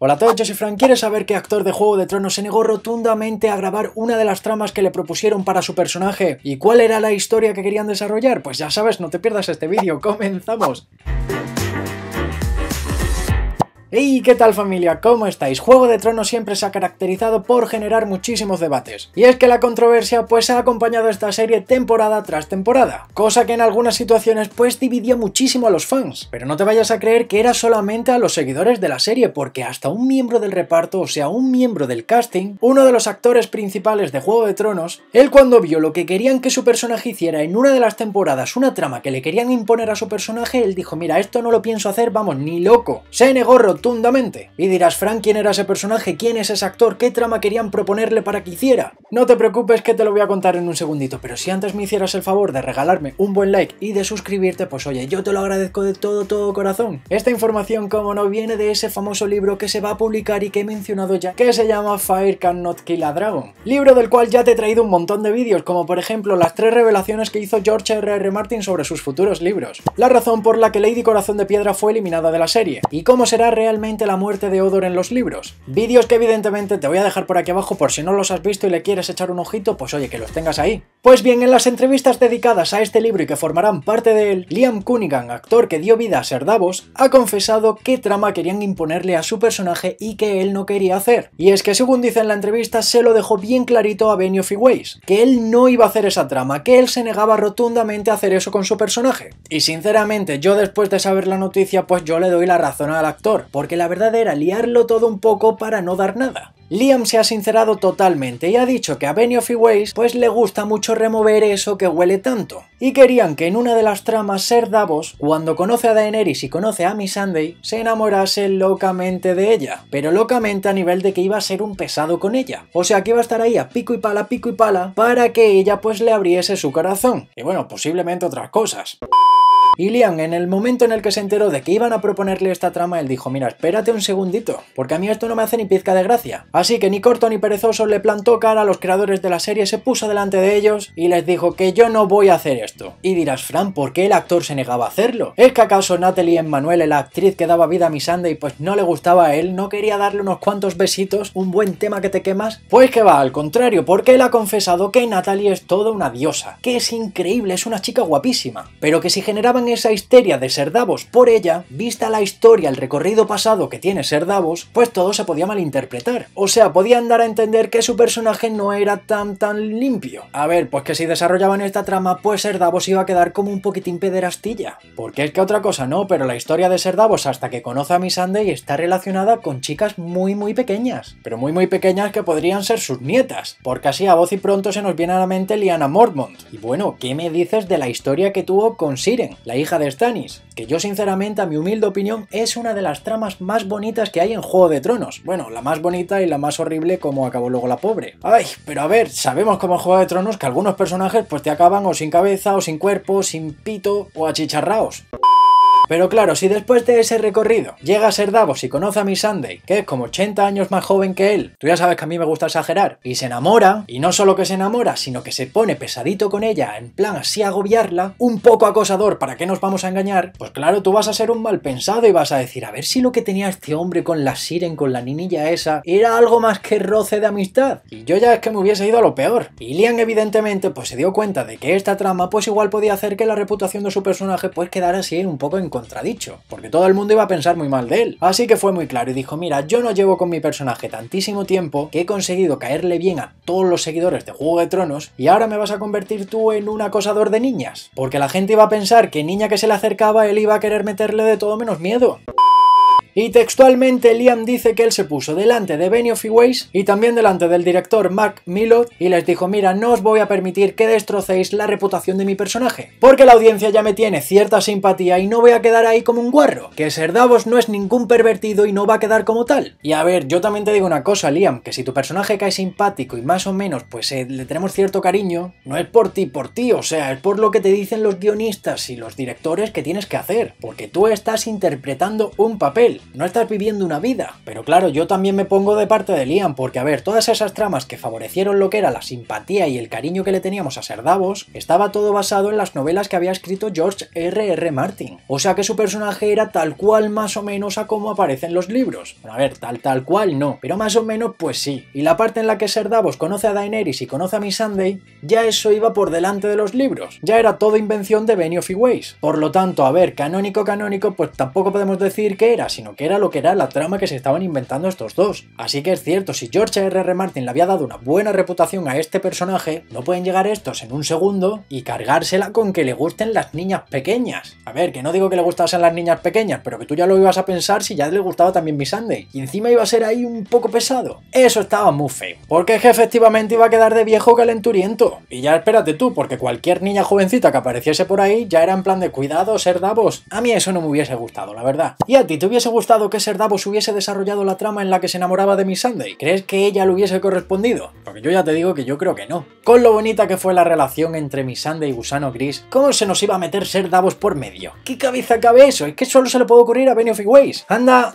Hola a todos, yo soy Frank. ¿Quieres saber qué actor de Juego de Tronos se negó rotundamente a grabar una de las tramas que le propusieron para su personaje? ¿Y cuál era la historia que querían desarrollar? Pues ya sabes, no te pierdas este vídeo. ¡Comenzamos! ¡Hey! ¿Qué tal, familia? ¿Cómo estáis? Juego de Tronos siempre se ha caracterizado por generar muchísimos debates. Y es que la controversia pues ha acompañado esta serie temporada tras temporada, cosa que en algunas situaciones pues dividía muchísimo a los fans. Pero no te vayas a creer que era solamente a los seguidores de la serie, porque hasta un miembro del reparto, o sea, un miembro del casting, uno de los actores principales de Juego de Tronos, él cuando vio lo que querían que su personaje hiciera en una de las temporadas, una trama que le querían imponer a su personaje, él dijo: mira, esto no lo pienso hacer, vamos, ni loco. Se negó rotundamente. Y dirás: Frank, ¿quién era ese personaje? ¿Quién es ese actor? ¿Qué trama querían proponerle para que hiciera? No te preocupes, que te lo voy a contar en un segundito, pero si antes me hicieras el favor de regalarme un buen like y de suscribirte, pues oye, yo te lo agradezco de todo corazón. Esta información, como no, viene de ese famoso libro que se va a publicar y que he mencionado ya, que se llama Fire Cannot Kill a Dragon, libro del cual ya te he traído un montón de vídeos, como por ejemplo las 3 revelaciones que hizo George R.R. Martin sobre sus futuros libros, la razón por la que Lady Corazón de Piedra fue eliminada de la serie, y cómo será realmente la muerte de Hodor en los libros. Vídeos que evidentemente te voy a dejar por aquí abajo por si no los has visto y le quieres echar un ojito, pues oye, que los tengas ahí. Pues bien, en las entrevistas dedicadas a este libro y que formarán parte de él, Liam Cunningham, actor que dio vida a Ser Davos, ha confesado qué trama querían imponerle a su personaje y que él no quería hacer. Y es que, según dice en la entrevista, se lo dejó bien clarito a Benioff y Weiss, que él no iba a hacer esa trama, que él se negaba rotundamente a hacer eso con su personaje. Y sinceramente, yo después de saber la noticia, pues yo le doy la razón al actor, porque la verdad era liarlo todo un poco para no dar nada. Liam se ha sincerado totalmente y ha dicho que a Benioff y Weiss pues le gusta mucho remover eso que huele tanto, y querían que en una de las tramas Ser Davos, cuando conoce a Daenerys y conoce a Missandei, se enamorase locamente de ella, pero locamente a nivel de que iba a ser un pesado con ella, o sea que iba a estar ahí a pico y pala para que ella pues le abriese su corazón, y bueno, posiblemente otras cosas. Y Liam, en el momento en el que se enteró de que iban a proponerle esta trama, él dijo: mira, espérate un segundito, porque a mí esto no me hace ni pizca de gracia. Así que ni corto ni perezoso le plantó cara a los creadores de la serie, se puso delante de ellos y les dijo que yo no voy a hacer esto. Y dirás: Fran, ¿por qué el actor se negaba a hacerlo? ¿Es que acaso Nathalie Emmanuel, la actriz que daba vida a Missandei, pues no le gustaba a él? ¿No quería darle unos cuantos besitos? ¿Un buen tema que te quemas? Pues que va, al contrario, porque él ha confesado que Nathalie es toda una diosa, que es increíble, es una chica guapísima, pero que si generaban esa histeria de Ser Davos por ella, vista la historia, el recorrido pasado que tiene Ser Davos, pues todo se podía malinterpretar. O sea, podían dar a entender que su personaje no era tan limpio. A ver, pues que si desarrollaban esta trama, pues Ser Davos iba a quedar como un poquitín pederastilla. Porque es que otra cosa no, pero la historia de Ser Davos hasta que conoce a Missandei está relacionada con chicas muy pequeñas. Pero muy pequeñas que podrían ser sus nietas. Porque así a voz y pronto se nos viene a la mente Lyanna Mormont. Y bueno, ¿qué me dices de la historia que tuvo con Shireen, la hija de Stannis? Que yo sinceramente, a mi humilde opinión, es una de las tramas más bonitas que hay en Juego de Tronos. Bueno, la más bonita y la más horrible, como acabó luego la pobre. Ay, pero a ver, sabemos como en Juego de Tronos que algunos personajes pues te acaban o sin cabeza, o sin cuerpo, sin pito, o achicharraos. Pero claro, si después de ese recorrido llega a Ser Davos y conoce a Missandei, que es como 80 años más joven que él, tú ya sabes que a mí me gusta exagerar, y se enamora, y no solo que se enamora, sino que se pone pesadito con ella, en plan así agobiarla, un poco acosador, ¿para qué nos vamos a engañar? Pues claro, tú vas a ser un mal pensado y vas a decir: a ver si lo que tenía este hombre con la Shireen, con la niñilla esa, era algo más que roce de amistad. Y yo ya es que me hubiese ido a lo peor. Y Liam evidentemente pues se dio cuenta de que esta trama pues igual podía hacer que la reputación de su personaje pues quedara así un poco en contradicho, porque todo el mundo iba a pensar muy mal de él. Así que fue muy claro y dijo: mira, yo no llevo con mi personaje tantísimo tiempo, que he conseguido caerle bien a todos los seguidores de Juego de Tronos, y ahora me vas a convertir tú en un acosador de niñas, porque la gente iba a pensar que niña que se le acercaba él iba a querer meterle de todo menos miedo. Y textualmente Liam dice que él se puso delante de Benioff y Weiss y también delante del director Mark Millot y les dijo: mira, no os voy a permitir que destrocéis la reputación de mi personaje, porque la audiencia ya me tiene cierta simpatía y no voy a quedar ahí como un guarro, que Ser Davos no es ningún pervertido y no va a quedar como tal. Y a ver, yo también te digo una cosa, Liam, que si tu personaje cae simpático y más o menos pues le tenemos cierto cariño, no es por ti, o sea, es por lo que te dicen los guionistas y los directores que tienes que hacer, porque tú estás interpretando un papel. no estar viviendo una vida. Pero claro, yo también me pongo de parte de Liam, porque a ver, todas esas tramas que favorecieron lo que era la simpatía y el cariño que le teníamos a Ser Davos, estaba todo basado en las novelas que había escrito George R.R. Martin. O sea que su personaje era tal cual más o menos a como aparece en los libros. Bueno, a ver, tal cual no, pero más o menos pues sí. Y la parte en la que Ser Davos conoce a Daenerys y conoce a Missandei, ya eso iba por delante de los libros. Ya era toda invención de Benioff y Weiss. Por lo tanto, a ver, canónico, pues tampoco podemos decir que era, sino que era lo que era la trama que se estaban inventando estos dos. Así que es cierto, si George R.R. Martin le había dado una buena reputación a este personaje, no pueden llegar estos en un segundo y cargársela con que le gusten las niñas pequeñas. A ver, que no digo que le gustasen las niñas pequeñas, pero que tú ya lo ibas a pensar si ya le gustaba también Missandei. Y encima iba a ser ahí un poco pesado. Eso estaba muy feo. Porque es que efectivamente iba a quedar de viejo calenturiento. Y ya espérate tú, porque cualquier niña jovencita que apareciese por ahí ya era en plan de cuidado, Ser Davos. A mí eso no me hubiese gustado, la verdad. ¿Y a ti te hubiese gustado que Ser Davos hubiese desarrollado la trama en la que se enamoraba de Missandei? ¿Crees que ella le hubiese correspondido? Porque yo ya te digo que yo creo que no. Con lo bonita que fue la relación entre Missandei y Gusano Gris, ¿cómo se nos iba a meter Ser Davos por medio? ¿Qué cabeza cabe eso? Es que solo se le puede ocurrir a Benioff y Weiss. Anda,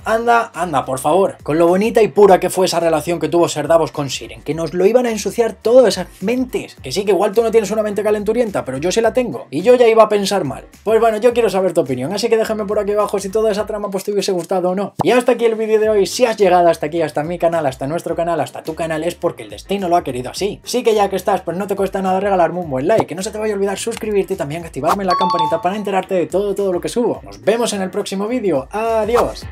por favor. Con lo bonita y pura que fue esa relación que tuvo Ser Davos con Shireen, que nos lo iban a ensuciar todas esas mentes. Que sí, que igual tú no tienes una mente calenturienta, pero yo sí la tengo. Y yo ya iba a pensar mal. Pues bueno, yo quiero saber tu opinión, así que déjame por aquí abajo si toda esa trama pues te hubiese gustado o no. Y hasta aquí el vídeo de hoy. Si has llegado hasta aquí, hasta mi canal, hasta nuestro canal, hasta tu canal, es porque el destino lo ha querido así. Sí que ya que estás, pues no te cuesta nada regalarme un buen like, que no se te vaya a olvidar suscribirte y también activarme la campanita para enterarte de todo lo que subo. Nos vemos en el próximo vídeo. Adiós.